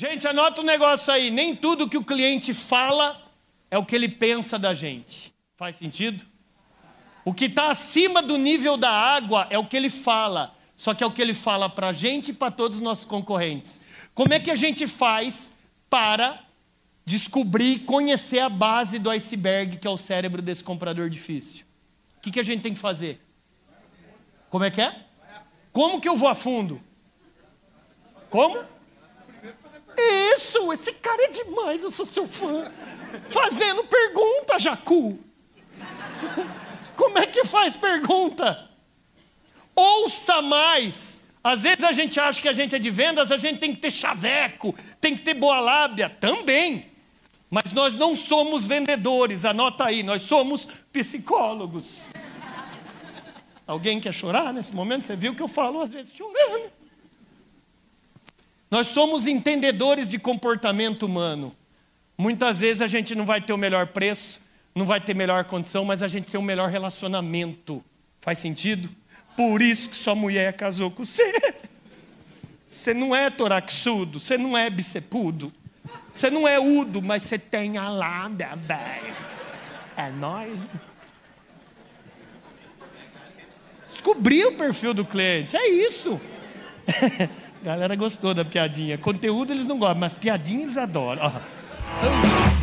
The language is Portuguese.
Gente, anota um negócio aí. Nem tudo que o cliente fala é o que ele pensa da gente. Faz sentido? O que está acima do nível da água é o que ele fala. Só que é o que ele fala para a gente e para todos os nossos concorrentes. Como é que a gente faz para descobrir e conhecer a base do iceberg, que é o cérebro desse comprador difícil? O que a gente tem que fazer? Como é que é? Como que eu vou a fundo? Como? Isso, esse cara é demais, eu sou seu fã. Fazendo pergunta, Jacu. Como é que faz pergunta? Ouça mais. Às vezes a gente acha que a gente é de vendas, a gente tem que ter chaveco, tem que ter boa lábia, também. Mas nós não somos vendedores, anota aí, nós somos psicólogos. Alguém quer chorar nesse momento? Você viu que eu falo às vezes chorando. Nós somos entendedores de comportamento humano. Muitas vezes a gente não vai ter o melhor preço, não vai ter melhor condição, mas a gente tem um melhor relacionamento. Faz sentido? Por isso que sua mulher casou com você. Você não é toraxudo, você não é bicepudo, você não é udo, mas você tem a lábia, velho. É nóis. Descobri o perfil do cliente, é isso. A galera gostou da piadinha. Conteúdo eles não gostam, mas piadinha eles adoram. Ó.